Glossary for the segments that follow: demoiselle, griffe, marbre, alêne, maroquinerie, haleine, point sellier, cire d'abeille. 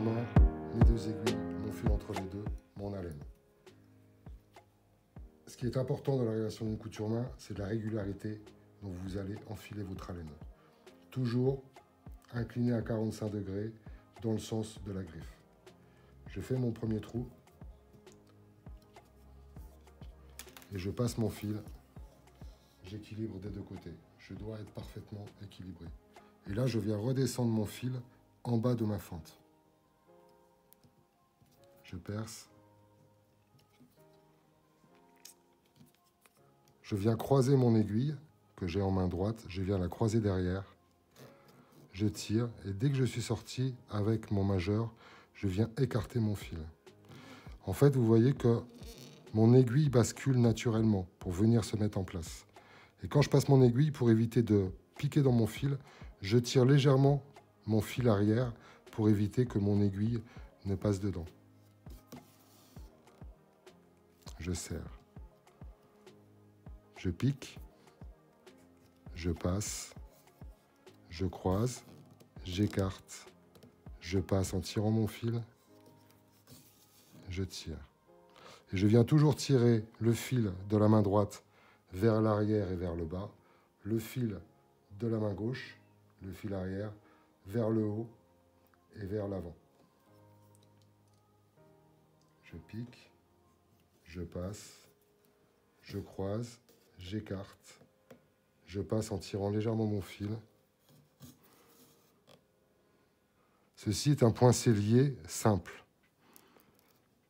mon main, mes deux aiguilles, mon fil entre les deux, mon haleine. Ce qui est important dans la réalisation d'une couture main, c'est la régularité dont vous allez enfiler votre haleine. Toujours incliné à 45 degrés dans le sens de la griffe. Je fais mon premier trou et je passe mon fil. J'équilibre des deux côtés. Je dois être parfaitement équilibré. Et là, je viens redescendre mon fil en bas de ma fente. Je perce. Je viens croiser mon aiguille que j'ai en main droite. Je viens la croiser derrière. Je tire et dès que je suis sorti avec mon majeur, je viens écarter mon fil. En fait, vous voyez que mon aiguille bascule naturellement pour venir se mettre en place. Et quand je passe mon aiguille, pour éviter de piquer dans mon fil, je tire légèrement mon fil arrière pour éviter que mon aiguille ne passe dedans. Je serre. Je pique. Je passe. Je croise. J'écarte. Je passe en tirant mon fil. Je tire. Et je viens toujours tirer le fil de la main droite vers l'arrière et vers le bas, le fil de la main gauche, le fil arrière, vers le haut et vers l'avant. Je pique, je passe, je croise, j'écarte, je passe en tirant légèrement mon fil. Ceci est un point sellier simple.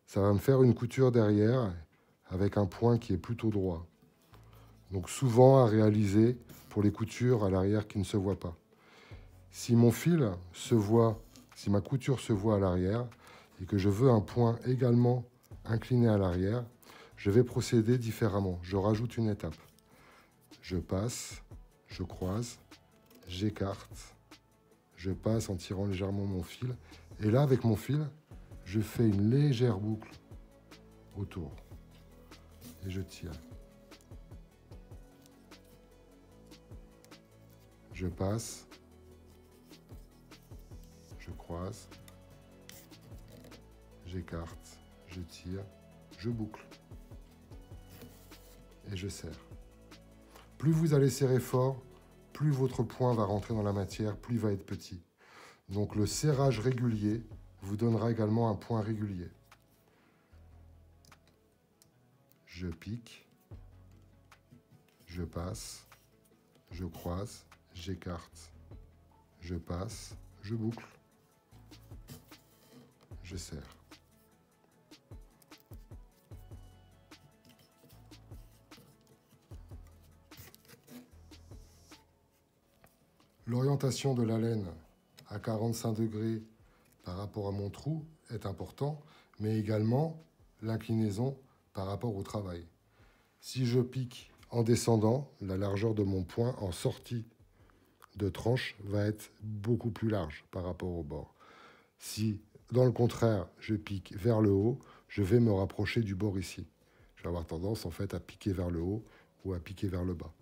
Ça va me faire une couture derrière avec un point qui est plutôt droit. Donc souvent à réaliser pour les coutures à l'arrière qui ne se voient pas. Si mon fil se voit, si ma couture se voit à l'arrière et que je veux un point également incliné à l'arrière, je vais procéder différemment. Je rajoute une étape. Je passe, je croise, j'écarte, je passe en tirant légèrement mon fil. Et là, avec mon fil, je fais une légère boucle autour et je tire. Je passe, je croise, j'écarte, je tire, je boucle et je serre. Plus vous allez serrer fort, plus votre point va rentrer dans la matière, plus il va être petit. Donc le serrage régulier vous donnera également un point régulier. Je pique, je passe, je croise. J'écarte, je passe, je boucle, je serre. L'orientation de l'haleine à 45 degrés par rapport à mon trou est importante, mais également l'inclinaison par rapport au travail. Si je pique en descendant, la largeur de mon point en sortie de tranche va être beaucoup plus large par rapport au bord. Si, dans le contraire, je pique vers le haut, je vais me rapprocher du bord ici. Je vais avoir tendance en fait à piquer vers le haut ou à piquer vers le bas.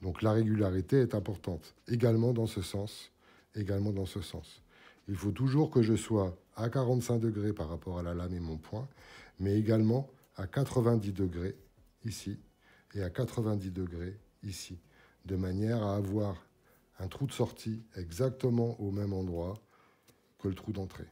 Donc la régularité est importante, également dans ce sens, également dans ce sens. Il faut toujours que je sois à 45 degrés par rapport à la lame et mon point, mais également à 90 degrés ici et à 90 degrés ici, de manière à avoir un trou de sortie exactement au même endroit que le trou d'entrée.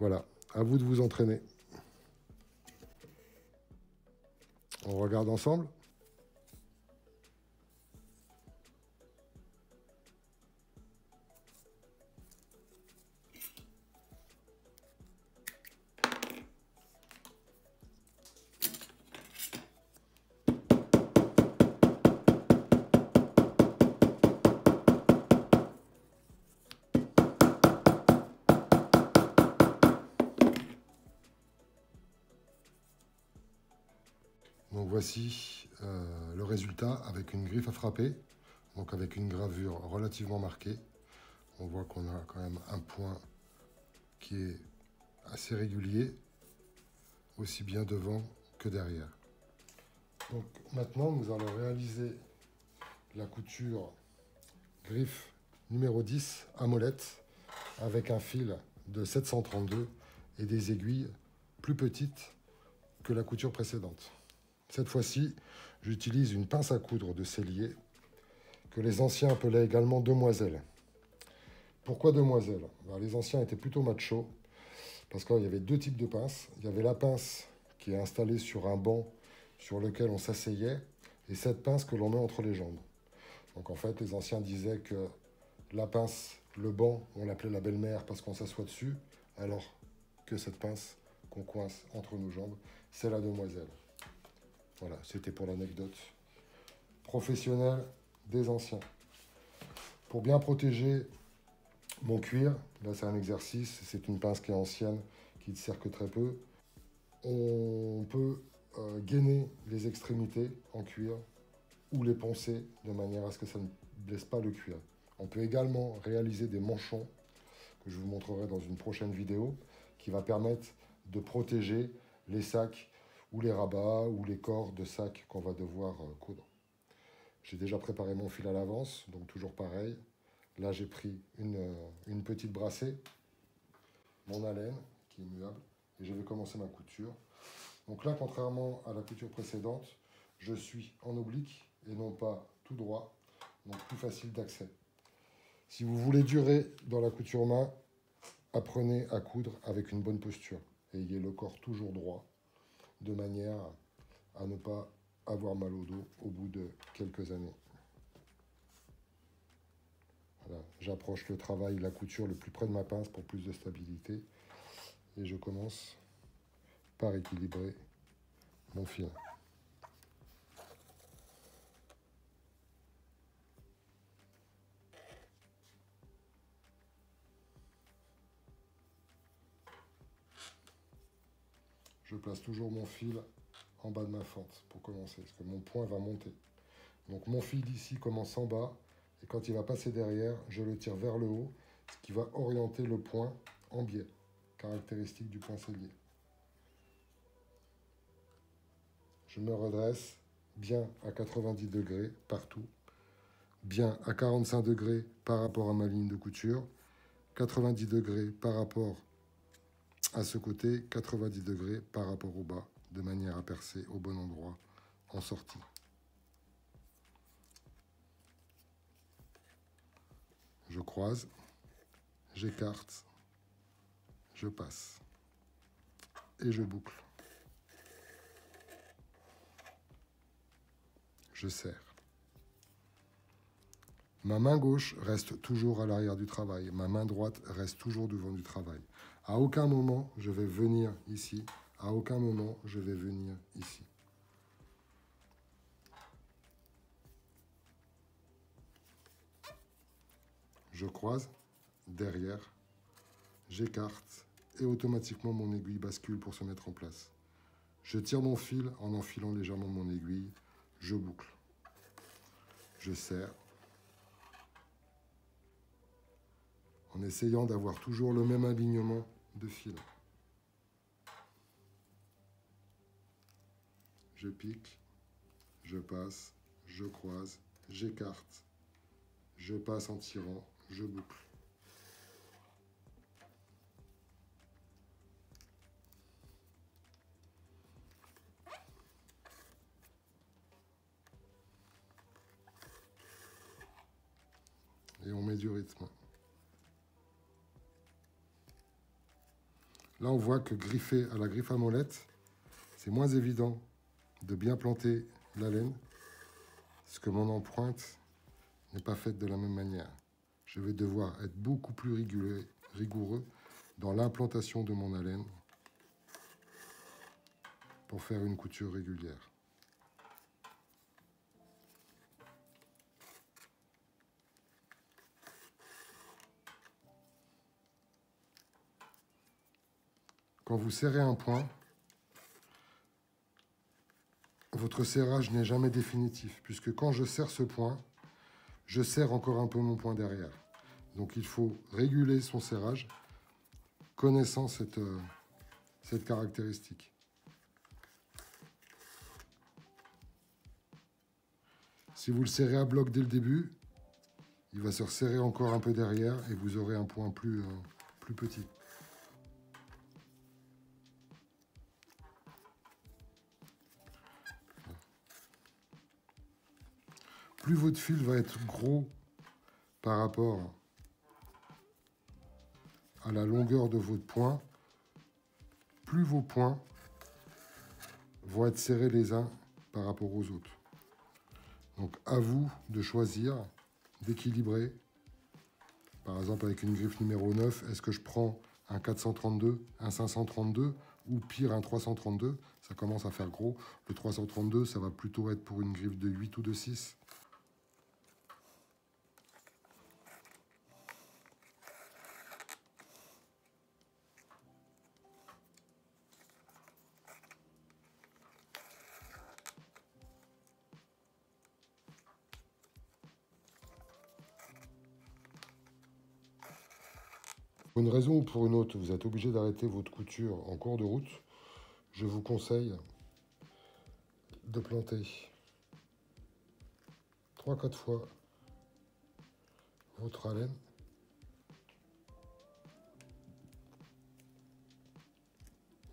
Voilà, à vous de vous entraîner. On regarde ensemble. Donc voici le résultat avec une griffe à frapper, donc avec une gravure relativement marquée. On voit qu'on a quand même un point qui est assez régulier, aussi bien devant que derrière. Donc maintenant nous allons réaliser la couture griffe numéro 10 à molette avec un fil de 732 et des aiguilles plus petites que la couture précédente. Cette fois-ci, j'utilise une pince à coudre de sellier que les anciens appelaient également demoiselle. Pourquoi demoiselle? Les anciens étaient plutôt machos parce qu'il y avait deux types de pinces. Il y avait la pince qui est installée sur un banc sur lequel on s'asseyait et cette pince que l'on met entre les jambes. Donc en fait, les anciens disaient que la pince, le banc, on l'appelait la belle-mère parce qu'on s'assoit dessus, alors que cette pince qu'on coince entre nos jambes, c'est la demoiselle. Voilà, c'était pour l'anecdote professionnelle des anciens. Pour bien protéger mon cuir, là c'est un exercice, c'est une pince qui est ancienne, qui ne sert que très peu. On peut gainer les extrémités en cuir ou les poncer de manière à ce que ça ne blesse pas le cuir. On peut également réaliser des manchons que je vous montrerai dans une prochaine vidéo qui va permettre de protéger les sacs ou les rabats ou les corps de sacs qu'on va devoir coudre. J'ai déjà préparé mon fil à l'avance, donc toujours pareil. Là j'ai pris une petite brassée, mon alêne qui est immuable, et je vais commencer ma couture. Donc là, contrairement à la couture précédente, je suis en oblique et non pas tout droit, donc plus facile d'accès. Si vous voulez durer dans la couture main, apprenez à coudre avec une bonne posture. Ayez le corps toujours droit, de manière à ne pas avoir mal au dos au bout de quelques années. Voilà, j'approche le travail, la couture le plus près de ma pince pour plus de stabilité. Et je commence par équilibrer mon fil. Je place toujours mon fil en bas de ma fente pour commencer, parce que mon point va monter. Donc mon fil ici commence en bas, et quand il va passer derrière, je le tire vers le haut, ce qui va orienter le point en biais, caractéristique du point sellier. Je me redresse bien à 90 degrés partout, bien à 45 degrés par rapport à ma ligne de couture, 90 degrés par rapport à ce côté, 90 degrés par rapport au bas, de manière à percer au bon endroit en sortie. Je croise, j'écarte, je passe et je boucle. Je serre. Ma main gauche reste toujours à l'arrière du travail. Ma main droite reste toujours devant du travail. À aucun moment, je vais venir ici. À aucun moment, je vais venir ici. Je croise, derrière, j'écarte et automatiquement mon aiguille bascule pour se mettre en place. Je tire mon fil en enfilant légèrement mon aiguille. Je boucle. Je serre. En essayant d'avoir toujours le même alignement de fil. Je pique, je passe, je croise, j'écarte, je passe en tirant, je boucle. Et on met du rythme. Là, on voit que griffer à la griffe à molette, c'est moins évident de bien planter l'alêne, parce que mon empreinte n'est pas faite de la même manière. Je vais devoir être beaucoup plus rigoureux dans l'implantation de mon alêne pour faire une couture régulière. Quand vous serrez un point, votre serrage n'est jamais définitif, puisque quand je serre ce point, je serre encore un peu mon point derrière. Donc il faut réguler son serrage, connaissant cette caractéristique. Si vous le serrez à bloc dès le début, il va se resserrer encore un peu derrière et vous aurez un point plus petit. Plus votre fil va être gros par rapport à la longueur de votre point, plus vos points vont être serrés les uns par rapport aux autres. Donc à vous de choisir, d'équilibrer. Par exemple avec une griffe numéro 9, est-ce que je prends un 432, un 532 ou pire un 332? Ça commence à faire gros. Le 332, ça va plutôt être pour une griffe de 8 ou de 6. Pour une raison ou pour une autre, vous êtes obligé d'arrêter votre couture en cours de route. Je vous conseille de planter 3-4 fois votre alêne.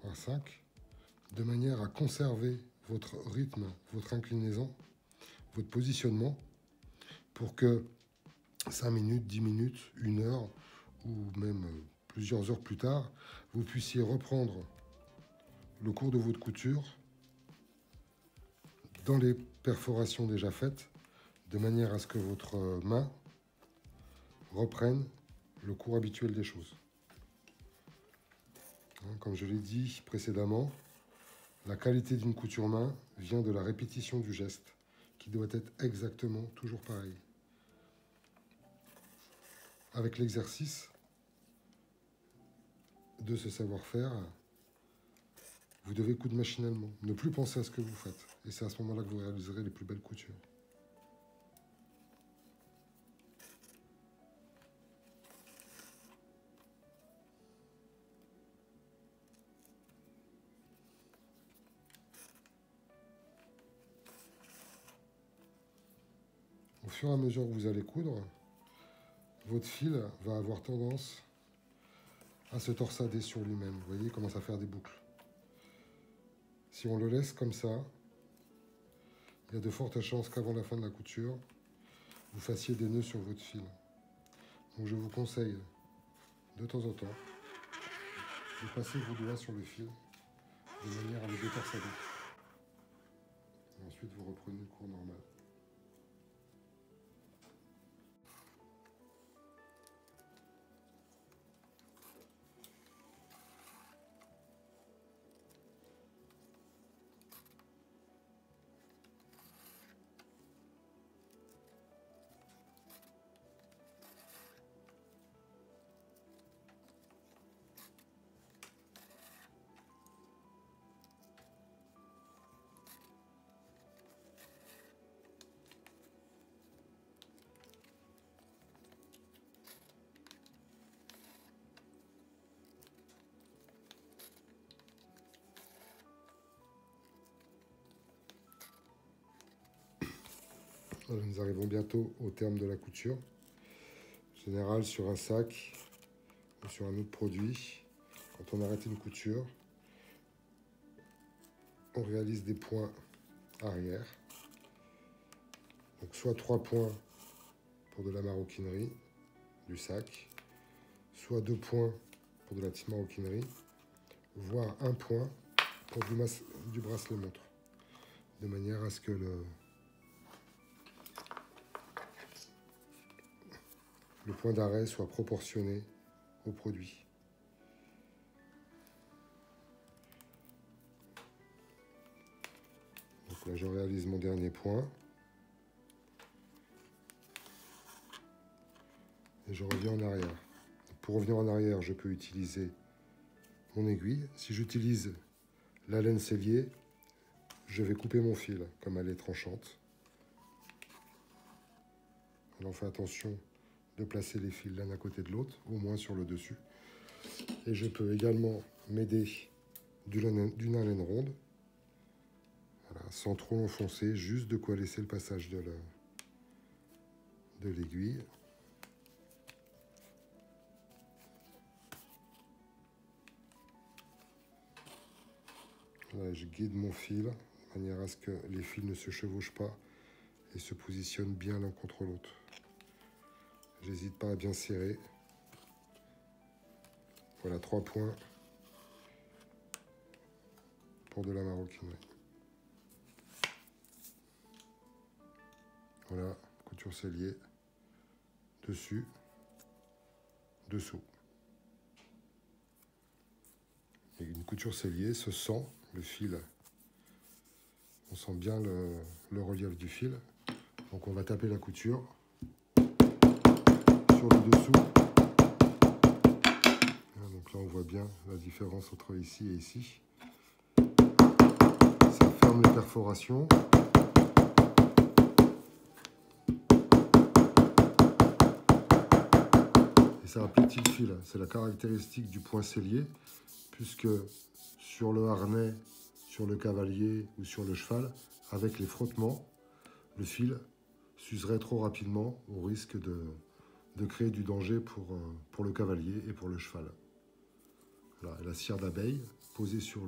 À 5, de manière à conserver votre rythme, votre inclinaison, votre positionnement, pour que 5 minutes, 10 minutes, 1 heure, ou même plusieurs heures plus tard, vous puissiez reprendre le cours de votre couture dans les perforations déjà faites, de manière à ce que votre main reprenne le cours habituel des choses. Comme je l'ai dit précédemment, la qualité d'une couture main vient de la répétition du geste, qui doit être exactement toujours pareil. Avec l'exercice de ce savoir-faire, vous devez coudre machinalement, ne plus penser à ce que vous faites. Et c'est à ce moment-là que vous réaliserez les plus belles coutures. Au fur et à mesure que vous allez coudre, votre fil va avoir tendance à se torsader sur lui-même. Vous voyez, il commence à faire des boucles. Si on le laisse comme ça, il y a de fortes chances qu'avant la fin de la couture, vous fassiez des nœuds sur votre fil. Donc je vous conseille, de temps en temps, de passer vos doigts sur le fil, de manière à le détorsader. Et ensuite, vous reprenez le cours normal. Voilà, nous arrivons bientôt au terme de la couture. En général, sur un sac ou sur un autre produit, quand on arrête une couture, on réalise des points arrière. Donc soit 3 points pour de la maroquinerie du sac, soit 2 points pour de la petite maroquinerie, voire 1 point pour du bracelet montre. De manière à ce que le point d'arrêt soit proportionné au produit. Donc là, je réalise mon dernier point. Et je reviens en arrière. Donc pour revenir en arrière, je peux utiliser mon aiguille. Si j'utilise l'alêne sellier, je vais couper mon fil, comme elle est tranchante. Alors on fait attention de placer les fils l'un à côté de l'autre, au moins sur le dessus. Et je peux également m'aider d'une alêne ronde, voilà, sans trop l'enfoncer, juste de quoi laisser le passage de l'aiguille. Là, je guide mon fil, de manière à ce que les fils ne se chevauchent pas et se positionnent bien l'un contre l'autre. J'hésite pas à bien serrer. Voilà, 3 points pour de la maroquinerie. Voilà, couture sellier, dessus, dessous. Et une couture sellier se sent le fil. On sent bien le relief du fil. Donc on va taper la couture sur le dessous. Donc là on voit bien la différence entre ici et ici. Ça ferme les perforations. Et ça aplatit le fil. C'est la caractéristique du point sellier, puisque sur le harnais, sur le cavalier ou sur le cheval, avec les frottements, le fil s'userait trop rapidement au risque de créer du danger pour le cavalier et pour le cheval. Voilà, la cire d'abeille posée sur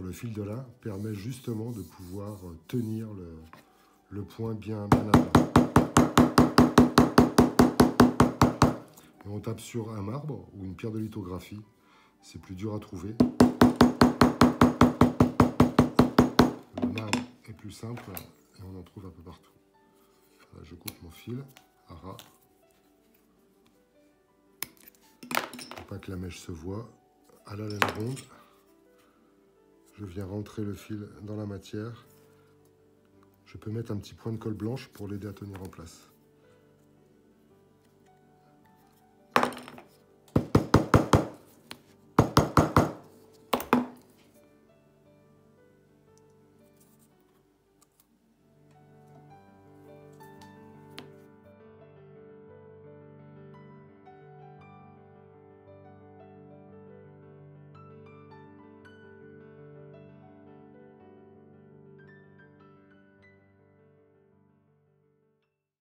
le fil de lin permet justement de pouvoir tenir le point bien à plat. Et on tape sur un marbre ou une pierre de lithographie. C'est plus dur à trouver. Le marbre est plus simple et on en trouve un peu partout. Voilà, je coupe mon fil à ras. Pour pas que la mèche se voie. À l'alêne ronde, je viens rentrer le fil dans la matière. Je peux mettre un petit point de colle blanche pour l'aider à tenir en place.